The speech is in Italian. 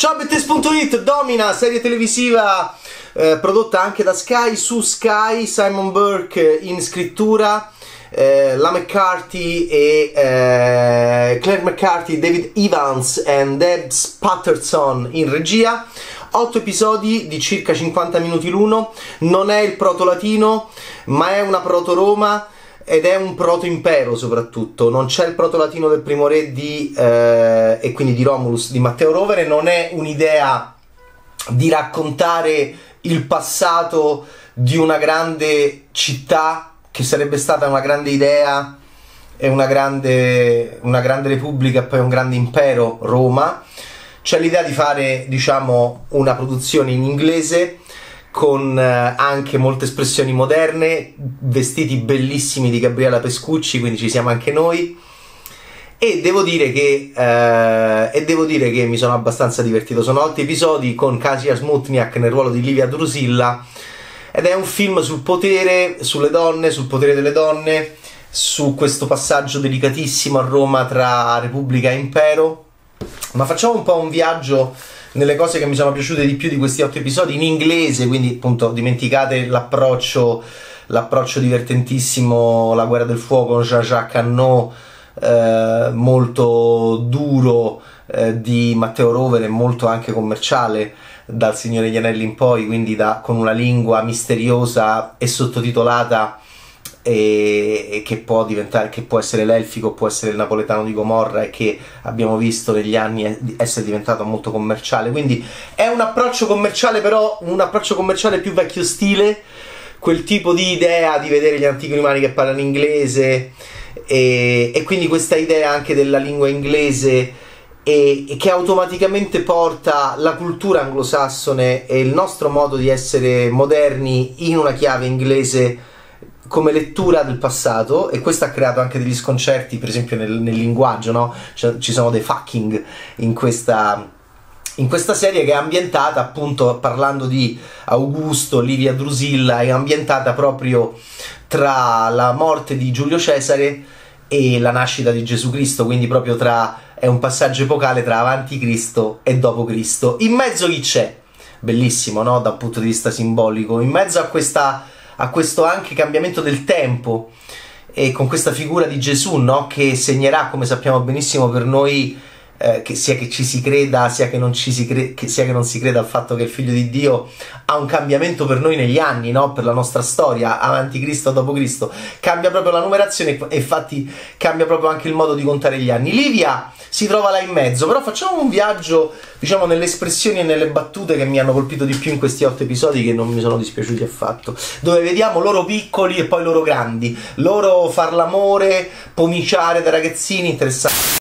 Ciao BadTaste.it, Domina, serie televisiva prodotta anche da Sky, su Sky, Simon Burke in scrittura, la McCarthy e Claire McCarthy, David Evans e Debs Patterson in regia. 8 episodi di circa 50 minuti l'uno. Non è il proto latino, ma è una proto Roma ed è un proto impero soprattutto. Non c'è il proto latino del primo re di e quindi di Romulus, di Matteo Rovere. Non è un'idea di raccontare il passato di una grande città, che sarebbe stata una grande idea e una grande repubblica e poi un grande impero, Roma. C'è l'idea di fare, diciamo, una produzione in inglese con anche molte espressioni moderne, vestiti bellissimi di Gabriella Pescucci, quindi ci siamo anche noi, e devo dire che mi sono abbastanza divertito. Sono 8 episodi con Kasia Smutniak nel ruolo di Livia Drusilla ed è un film sul potere, sulle donne, sul potere delle donne, su questo passaggio delicatissimo a Roma tra repubblica e impero. Ma facciamo un po' un viaggio nelle cose che mi sono piaciute di più di questi 8 episodi in inglese, quindi appunto dimenticate l'approccio divertentissimo, la guerra del fuoco, Jean-Jacques Hanno, molto duro, di Matteo Rovere, molto anche commerciale dal Signore Gli Anelli in poi, quindi con una lingua misteriosa e sottotitolata e che può essere l'elfico, può essere il napoletano di Gomorra, e che abbiamo visto negli anni essere diventato molto commerciale. Quindi è un approccio commerciale, però un approccio commerciale più vecchio stile, quel tipo di idea di vedere gli antichi romani che parlano inglese e quindi questa idea anche della lingua inglese e che automaticamente porta la cultura anglosassone e il nostro modo di essere moderni in una chiave inglese come lettura del passato, e questo ha creato anche degli sconcerti, per esempio nel linguaggio, no? Cioè, ci sono dei fucking in questa serie, che è ambientata appunto, parlando di Augusto, Livia Drusilla, è ambientata proprio tra la morte di Giulio Cesare e la nascita di Gesù Cristo, quindi proprio è un passaggio epocale tra avanti Cristo e dopo Cristo. In mezzo chi c'è? Bellissimo, no? Da un punto di vista simbolico, in mezzo a questo anche cambiamento del tempo, e con questa figura di Gesù, no? Che segnerà, come sappiamo benissimo, per noi, che sia che ci si creda, sia che non si creda, al fatto che il Figlio di Dio ha un cambiamento per noi negli anni, no? Per la nostra storia, avanti Cristo, dopo Cristo, cambia proprio la numerazione e infatti cambia proprio anche il modo di contare gli anni. Livia si trova là in mezzo, però facciamo un viaggio, diciamo, nelle espressioni e nelle battute che mi hanno colpito di più in questi 8 episodi, che non mi sono dispiaciuti affatto, dove vediamo loro piccoli e poi loro grandi, loro far l'amore, pomiciare da ragazzini, interessante.